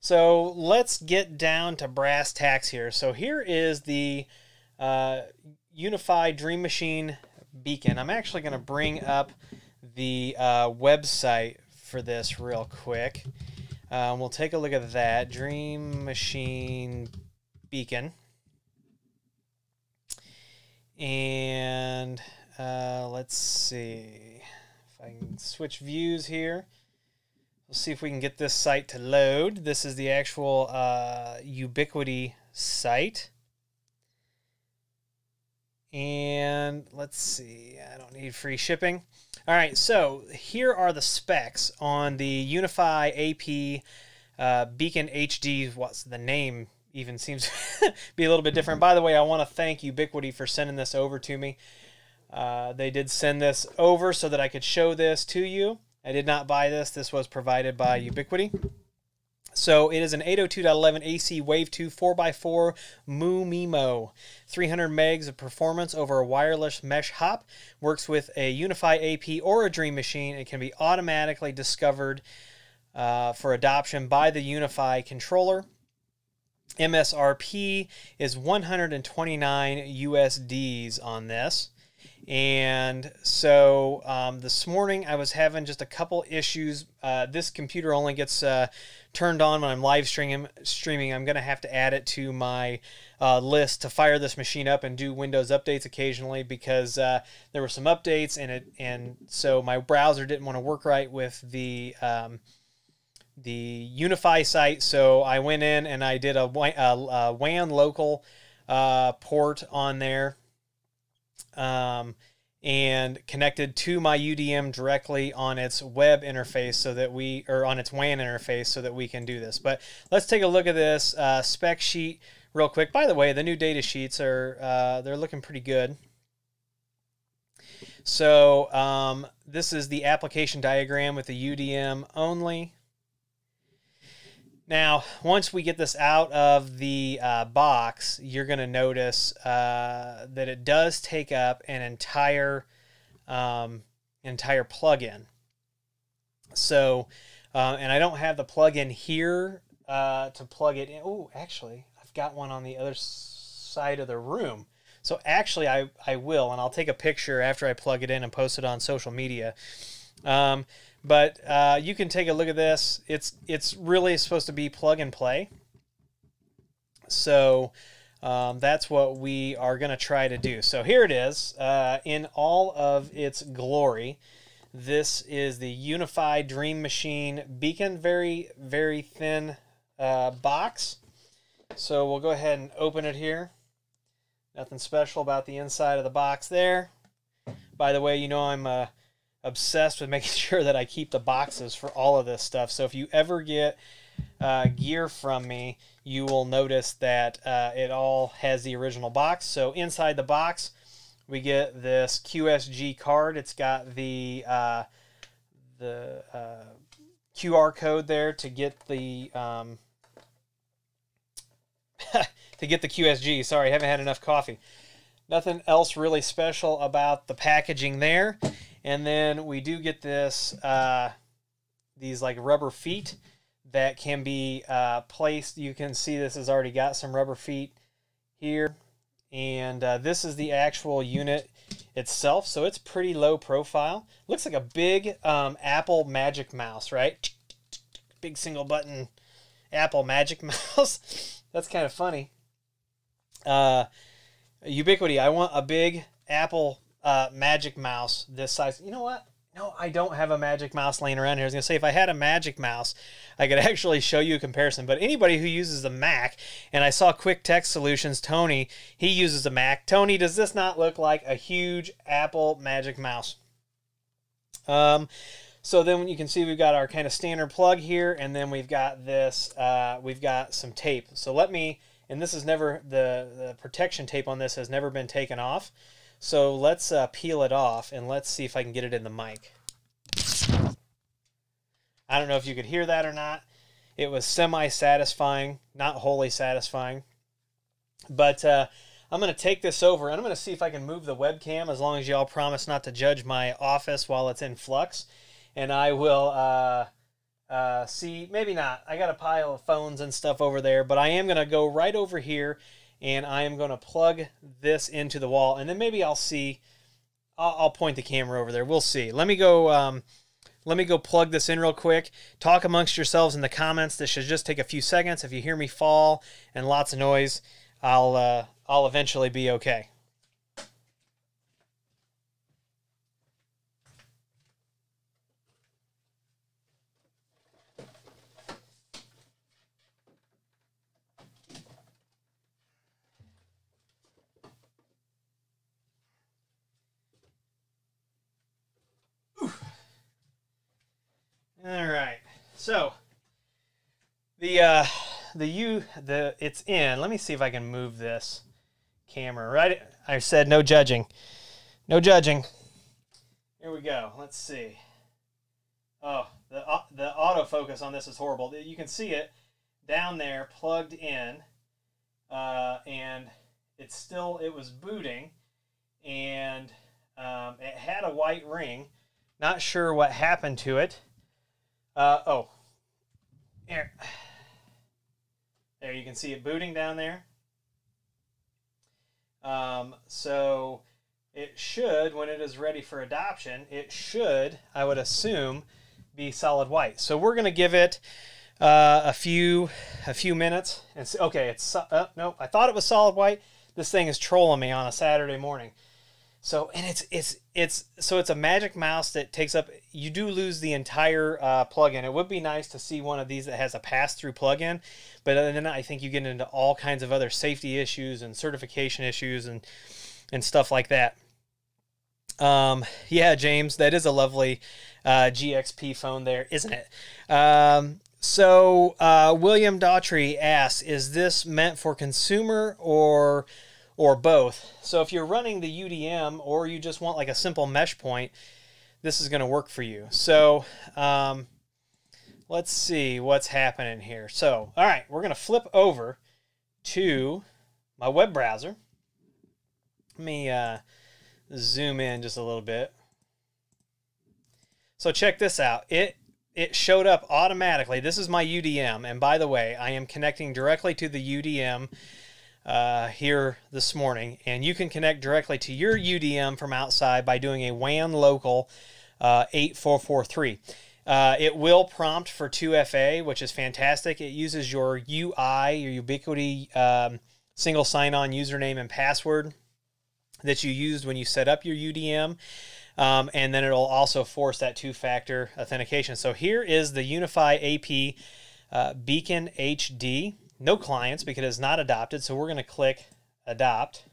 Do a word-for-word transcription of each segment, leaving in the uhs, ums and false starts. So let's get down to brass tacks here. So here is the uh, UniFi Dream Machine Beacon. I'm actually going to bring up the uh, website for this real quick. Um, we'll take a look at that. Dream Machine Beacon. And uh, let's see if I can switch views here. We'll see if we can get this site to load. This is the actual uh, Ubiquiti site. And let's see, I don't need free shipping. All right, so here are the specs on the UniFi A P uh, Beacon H D. What's the name? Even seems to be a little bit different. By the way, I want to thank Ubiquiti for sending this over to me. Uh, they did send this over so that I could show this to you. I did not buy this. This was provided by Ubiquiti. So it is an eight oh two dot eleven A C Wave two four by four M U-MIMO. three hundred megs of performance over a wireless mesh hop. Works with a UniFi A P or a Dream Machine. It can be automatically discovered uh, for adoption by the UniFi controller. M S R P is one hundred twenty-nine U S Ds on this. And so um, this morning I was having just a couple issues. Uh, this computer only gets uh, turned on when I'm live stream streaming. I'm going to have to add it to my uh, list to fire this machine up and do Windows updates occasionally, because uh, there were some updates and it, and so my browser didn't want to work right with the um, the UniFi site. So I went in and I did a, a, a W A N local uh, port on there. Um, and connected to my U D M directly on its web interface so that we, or on its W A N interface so that we can do this. But let's take a look at this uh, spec sheet real quick. By the way, the new data sheets are, uh, they're looking pretty good. So um, this is the application diagram with the U D M only. Now, once we get this out of the uh, box, you're going to notice uh, that it does take up an entire um, entire plugin. So, uh, and I don't have the plugin here uh, to plug it in. Oh, actually, I've got one on the other side of the room. So actually, I, I will, and I'll take a picture after I plug it in and post it on social media. Um, but uh, you can take a look at this. It's it's really supposed to be plug and play. So um, that's what we are going to try to do. So here it is uh, in all of its glory. This is the UniFi Dream Machine Beacon. Very, very thin uh, box. So we'll go ahead and open it here. Nothing special about the inside of the box there. By the way, you know I'm... Uh, obsessed with making sure that I keep the boxes for all of this stuff. So if you ever get uh, gear from me, you will notice that uh, it all has the original box. So inside the box, we get this Q S G card. It's got the uh, the uh, Q R code there to get the um, to get the Q S G. Sorry, I haven't had enough coffee. Nothing else really special about the packaging there. And then we do get this, uh, these like rubber feet that can be uh, placed. You can see this has already got some rubber feet here. And uh, this is the actual unit itself. So it's pretty low profile. Looks like a big um, Apple Magic Mouse, right? Big single button Apple Magic Mouse. That's kind of funny. Uh, Ubiquiti, I want a big Apple Uh, Magic Mouse this size. You know what? No, I don't have a Magic Mouse laying around here. I was going to say, if I had a Magic Mouse, I could actually show you a comparison. But anybody who uses the Mac, and I saw Quick Tech Solutions, Tony, he uses a Mac. Tony, does this not look like a huge Apple Magic Mouse? Um, so then you can see we've got our kind of standard plug here, and then we've got this, uh, we've got some tape. So let me, and this is never, the, the protection tape on this has never been taken off. So let's uh, peel it off, and let's see if I can get it in the mic. I don't know if you could hear that or not. It was semi-satisfying, not wholly satisfying. But uh, I'm going to take this over, and I'm going to see if I can move the webcam, as long as y'all promise not to judge my office while it's in flux. And I will uh, Uh, see, maybe not. I got a pile of phones and stuff over there, but I am going to go right over here and I am going to plug this into the wall, and then maybe I'll see. I'll, I'll point the camera over there. We'll see. Let me go. Um, let me go plug this in real quick. Talk amongst yourselves in the comments. This should just take a few seconds. If you hear me fall and lots of noise, I'll uh, I'll eventually be okay. All right, so the uh, the U the it's in. Let me see if I can move this camera. Right, I said no judging, no judging. Here we go. Let's see. Oh, the uh, the autofocus on this is horrible. You can see it down there, plugged in, uh, and it's still it was booting, and um, it had a white ring. Not sure what happened to it. Uh, oh, there. There you can see it booting down there. Um, so it should, when it is ready for adoption, it should, I would assume, be solid white. So we're going to give it uh, a few a few minutes. And so, okay, it's uh, no, I thought it was solid white. This thing is trolling me on a Saturday morning. So and it's it's it's so it's a magic mouse that takes up. You do lose the entire uh, plug-in. It would be nice to see one of these that has a pass-through plug-in, but then I think you get into all kinds of other safety issues and certification issues and and stuff like that. Um, yeah, James, that is a lovely uh, G X P phone there, isn't it? Um, so uh, William Daughtry asks, "Is this meant for consumer or?" Or both. So if you're running the U D M or you just want like a simple mesh point, this is going to work for you. So um, let's see what's happening here. So, all right, we're going to flip over to my web browser. Let me uh, zoom in just a little bit. So check this out. It it showed up automatically. This is my U D M. And by the way, I am connecting directly to the U D M Uh, here this morning, and you can connect directly to your U D M from outside by doing a W A N local uh, eight four four three. Uh, it will prompt for two F A, which is fantastic. It uses your U I, your Ubiquiti um, single sign-on username and password that you used when you set up your U D M, um, and then it'll also force that two-factor authentication. So here is the UniFi A P uh, Beacon H D. No clients because it's not adopted. So we're going to click adopt.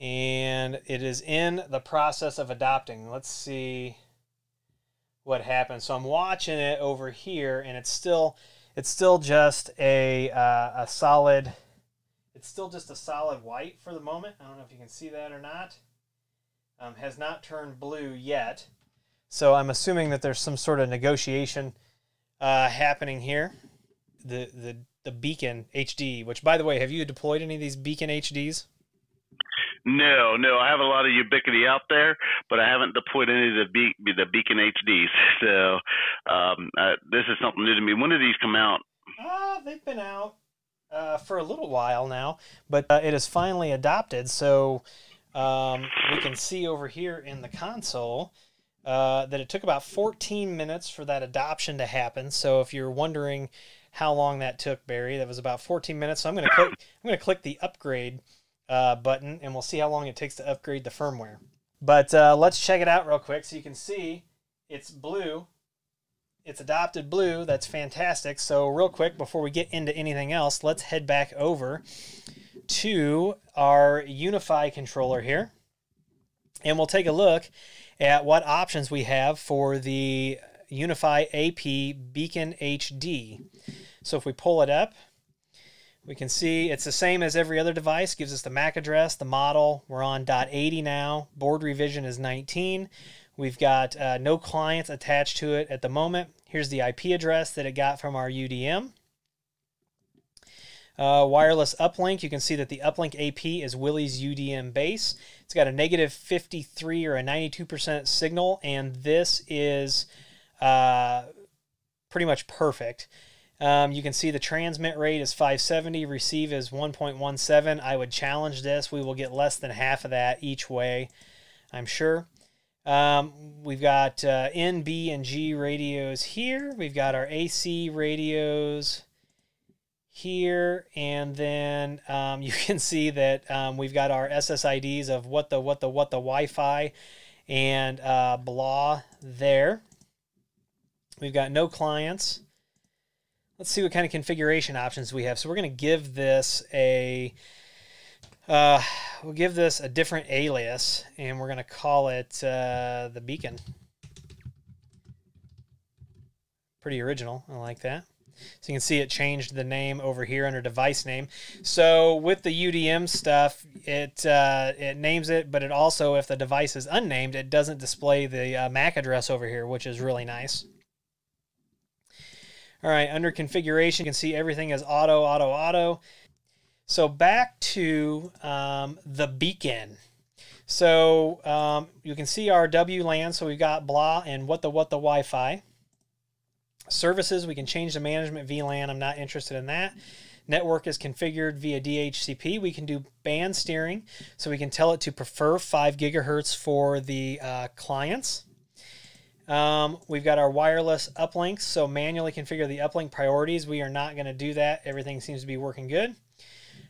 And it is in the process of adopting. Let's see what happens. So I'm watching it over here, and it's still it's still just a uh, a solid it's still just a solid white for the moment. I don't know if you can see that or not. Um, has not turned blue yet. So I'm assuming that there's some sort of negotiation uh, happening here. The, the the Beacon H D, which, by the way, have you deployed any of these Beacon H Ds? No, no. I have a lot of Ubiquiti out there, but I haven't deployed any of the, Be the Beacon H Ds. So um, uh, this is something new to me. When did these come out? Uh, they've been out uh, for a little while now, but uh, it is finally adopted. So um, we can see over here in the console uh, that it took about fourteen minutes for that adoption to happen. So if you're wondering how long that took, Barry, that was about fourteen minutes. So I'm going to click, I'm going to click the upgrade uh, button, and we'll see how long it takes to upgrade the firmware. But uh, let's check it out real quick. So you can see it's blue. It's adopted blue. That's fantastic. So real quick, before we get into anything else, let's head back over to our UniFi controller here, and we'll take a look at what options we have for the UniFi A P Beacon H D. So if we pull it up, we can see it's the same as every other device. Gives us the M A C address, the model. We're on dot eighty now. Board revision is nineteen. We've got uh, no clients attached to it at the moment. Here's the I P address that it got from our U D M. Uh, wireless uplink. You can see that the uplink A P is Willie's U D M base. It's got a negative fifty-three or a ninety-two percent signal, and this is uh, pretty much perfect. Um, you can see the transmit rate is five seventy, receive is one point one seven. I would challenge this. We will get less than half of that each way, I'm sure. Um, we've got uh, N, B, and G radios here. We've got our A C radios here. And then um, you can see that um, we've got our S S I Ds of what the, what the, what the Wi-Fi and uh, blah there. We've got no clients. Let's see what kind of configuration options we have. So we're going to give this a, uh, we'll give this a different alias, and we're going to call it uh, the Beacon. Pretty original. I like that. So you can see it changed the name over here under device name. So with the U D M stuff, it uh, it names it, but it also, if the device is unnamed, it doesn't display the uh, M A C address over here, which is really nice. All right, under configuration, you can see everything is auto, auto, auto. So back to um, the Beacon. So um, you can see our W LAN. So we've got blah and what the, what the Wi-Fi. Services, we can change the management V LAN. I'm not interested in that. Network is configured via D H C P. We can do band steering. So we can tell it to prefer five gigahertz for the uh, clients. Um, we've got our wireless uplinks, so manually configure the uplink priorities. We are not going to do that. Everything seems to be working good.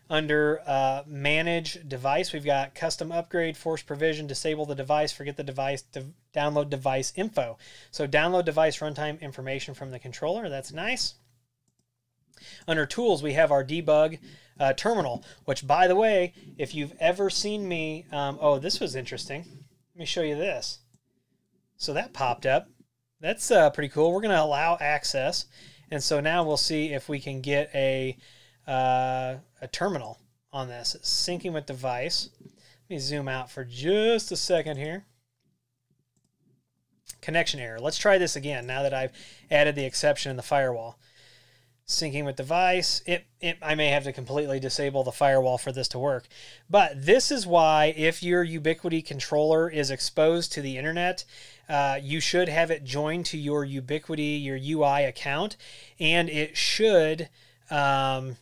Under uh, manage device, we've got custom upgrade, force provision, disable the device, forget the device, de download device info. So download device runtime information from the controller. That's nice. Under tools, we have our debug uh, terminal, which, by the way, if you've ever seen me, um, oh, this was interesting. Let me show you this. So that popped up. That's uh, pretty cool. We're going to allow access. And so now we'll see if we can get a, uh, a terminal on this. It's syncing with device. Let me zoom out for just a second here. Connection error. Let's try this again now that I've added the exception in the firewall. Syncing with device. It, it, I may have to completely disable the firewall for this to work. But this is why if your Ubiquiti controller is exposed to the internet, uh, you should have it joined to your Ubiquiti, your U I account, and it should... Um,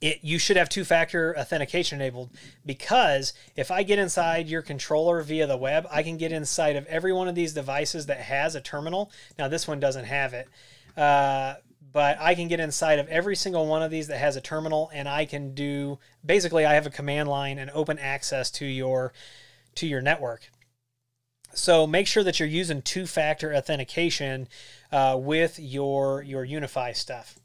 It, you should have two-factor authentication enabled, because if I get inside your controller via the web, I can get inside of every one of these devices that has a terminal. Now, this one doesn't have it, uh, but I can get inside of every single one of these that has a terminal, and I can do, basically, I have a command line and open access to your, to your network. So make sure that you're using two-factor authentication uh, with your, your UniFi stuff.